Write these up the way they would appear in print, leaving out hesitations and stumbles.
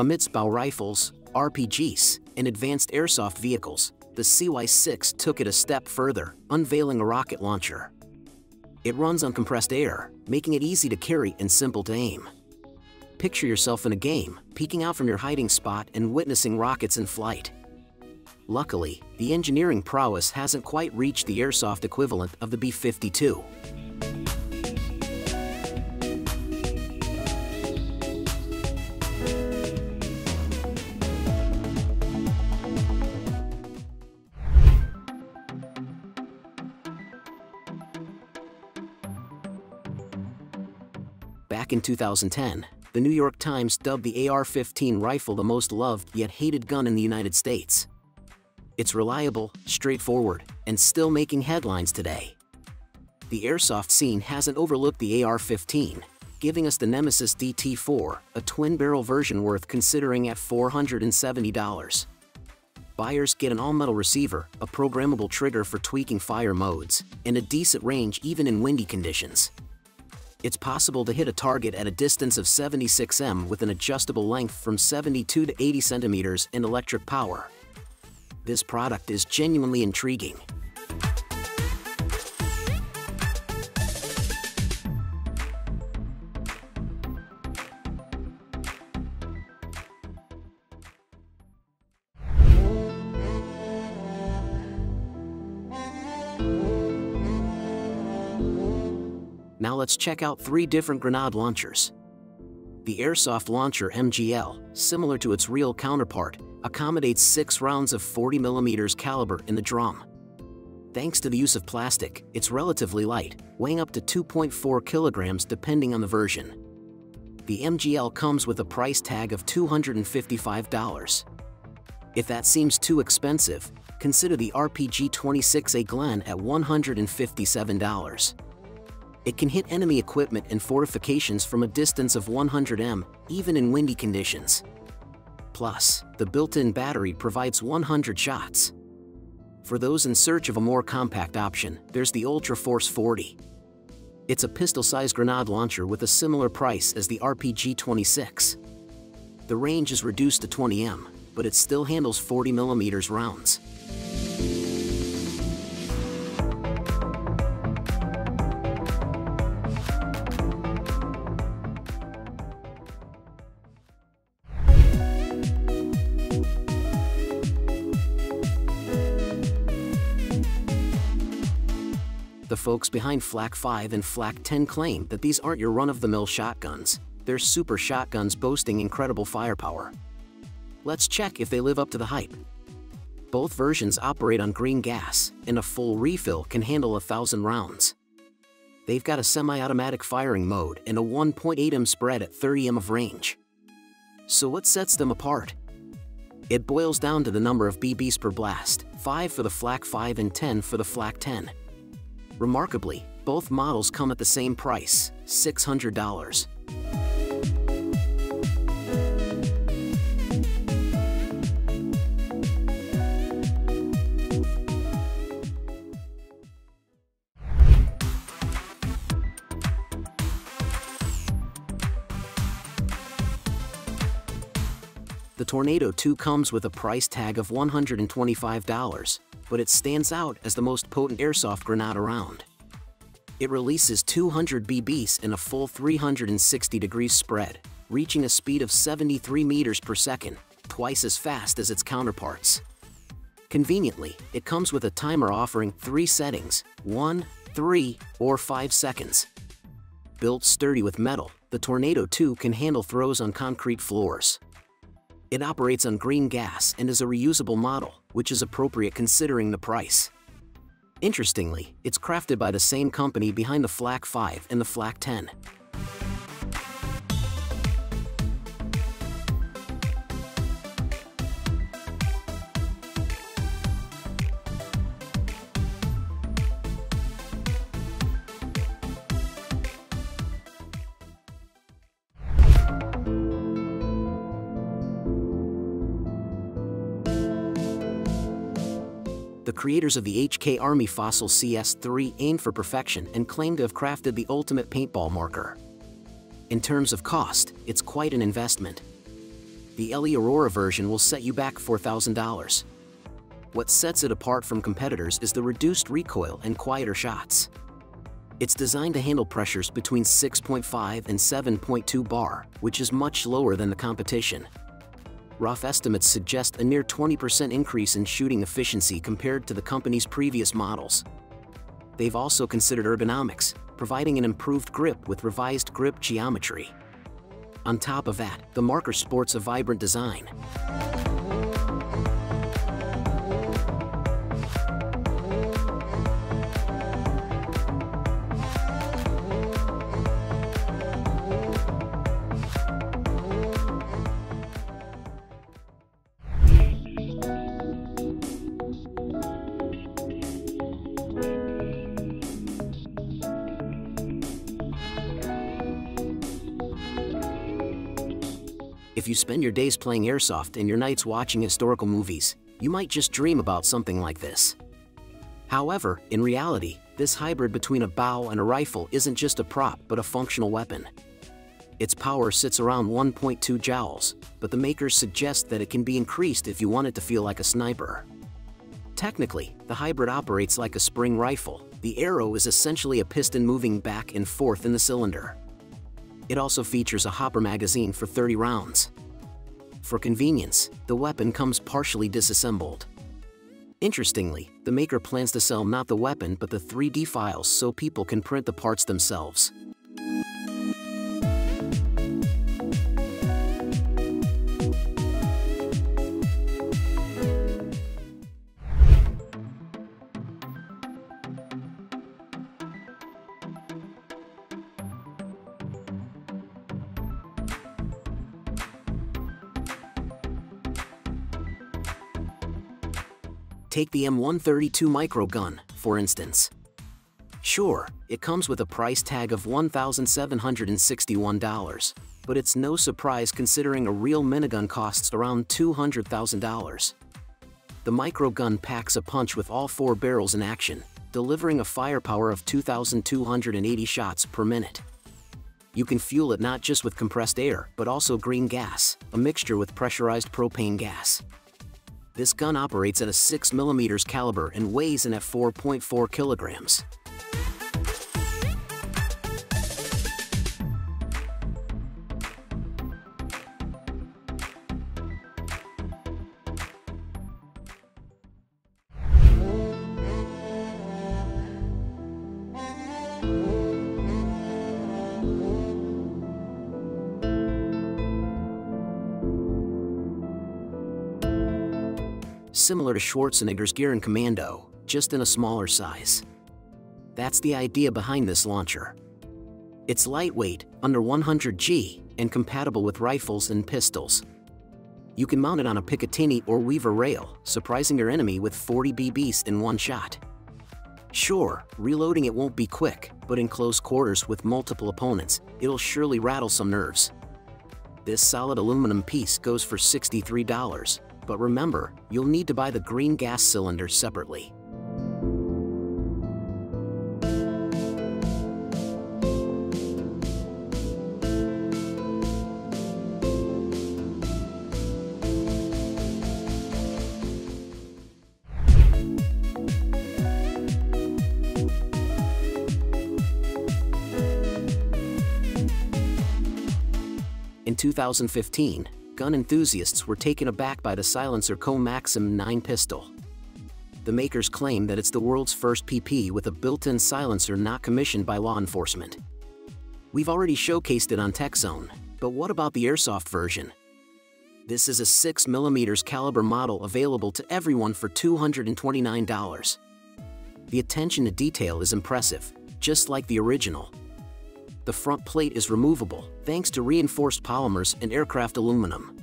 Amidst bow rifles, RPGs, and advanced airsoft vehicles, the CY6 took it a step further, unveiling a rocket launcher. It runs on compressed air, making it easy to carry and simple to aim. Picture yourself in a game, peeking out from your hiding spot and witnessing rockets in flight. Luckily, the engineering prowess hasn't quite reached the airsoft equivalent of the B-52. Back in 2010, the New York Times dubbed the AR-15 rifle the most loved yet hated gun in the United States. It's reliable, straightforward, and still making headlines today. The airsoft scene hasn't overlooked the AR-15, giving us the Nemesis DT4, a twin-barrel version worth considering at $470. Buyers get an all-metal receiver, a programmable trigger for tweaking fire modes, and a decent range even in windy conditions. It's possible to hit a target at a distance of 76 m with an adjustable length from 72 to 80 centimeters and electric power. This product is genuinely intriguing. Now let's check out three different grenade launchers. The airsoft launcher MGL, similar to its real counterpart, accommodates 6 rounds of 40mm caliber in the drum. Thanks to the use of plastic, it's relatively light, weighing up to 2.4 kilograms depending on the version. The MGL comes with a price tag of $255. If that seems too expensive, consider the RPG-26A Glenn at $157. It can hit enemy equipment and fortifications from a distance of 100 m, even in windy conditions. Plus, the built-in battery provides 100 shots. For those in search of a more compact option, there's the Ultraforce 40. It's a pistol-sized grenade launcher with a similar price as the RPG-26. The range is reduced to 20 m, but it still handles 40mm rounds. The folks behind Flak 5 and Flak 10 claim that these aren't your run-of-the-mill shotguns, they're super shotguns boasting incredible firepower. Let's check if they live up to the hype. Both versions operate on green gas, and a full refill can handle 1,000 rounds. They've got a semi-automatic firing mode and a 1.8 m spread at 30 m of range. So what sets them apart? It boils down to the number of BBs per blast, 5 for the Flak 5 and 10 for the Flak 10. Remarkably, both models come at the same price, $600. The Tornado 2 comes with a price tag of $125. But it stands out as the most potent airsoft grenade around. It releases 200 BBs in a full 360-degree spread, reaching a speed of 73 meters per second, twice as fast as its counterparts. Conveniently, it comes with a timer offering 3 settings, 1, 3, or 5 seconds. Built sturdy with metal, the Tornado 2 can handle throws on concrete floors. It operates on green gas and is a reusable model, which is appropriate considering the price. Interestingly, it's crafted by the same company behind the Flak 5 and the Flak 10. The creators of the HK Army Fossil CS3 aim for perfection and claim to have crafted the ultimate paintball marker. In terms of cost, it's quite an investment. the LE Aurora version will set you back $4,000. What sets it apart from competitors is the reduced recoil and quieter shots. It's designed to handle pressures between 6.5 and 7.2 bar, which is much lower than the competition. Rough estimates suggest a near 20% increase in shooting efficiency compared to the company's previous models. They've also considered ergonomics, providing an improved grip with revised grip geometry. On top of that, the marker sports a vibrant design. If you spend your days playing airsoft and your nights watching historical movies, you might just dream about something like this. However, in reality, this hybrid between a bow and a rifle isn't just a prop but a functional weapon. Its power sits around 1.2 joules, but the makers suggest that it can be increased if you want it to feel like a sniper. Technically, the hybrid operates like a spring rifle. The arrow is essentially a piston moving back and forth in the cylinder. It also features a hopper magazine for 30 rounds. For convenience, the weapon comes partially disassembled. Interestingly, the maker plans to sell not the weapon but the 3D files so people can print the parts themselves. Take the M132 micro gun, for instance. Sure, it comes with a price tag of $1,761, but it's no surprise considering a real minigun costs around $200,000. The micro gun packs a punch with all four barrels in action, delivering a firepower of 2,280 shots per minute. You can fuel it not just with compressed air, but also green gas, a mixture with pressurized propane gas. This gun operates at a 6mm caliber and weighs in at 4.4 kilograms. Similar to Schwarzenegger's Garand Commando, just in a smaller size. That's the idea behind this launcher. It's lightweight, under 100g, and compatible with rifles and pistols. You can mount it on a Picatinny or Weaver rail, surprising your enemy with 40 BBs in one shot. Sure, reloading it won't be quick, but in close quarters with multiple opponents, it'll surely rattle some nerves. This solid aluminum piece goes for $63. But remember, you'll need to buy the green gas cylinder separately. In 2015, gun enthusiasts were taken aback by the Silencer Co Maxim 9 pistol. The makers claim that it's the world's first PP with a built-in silencer not commissioned by law enforcement. We've already showcased it on TechZone, but what about the airsoft version? This is a 6mm caliber model available to everyone for $229. The attention to detail is impressive, just like the original. The front plate is removable, thanks to reinforced polymers and aircraft aluminum.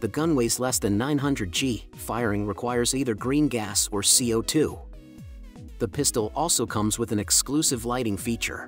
The gun weighs less than 900g, firing requires either green gas or CO2. The pistol also comes with an exclusive lighting feature.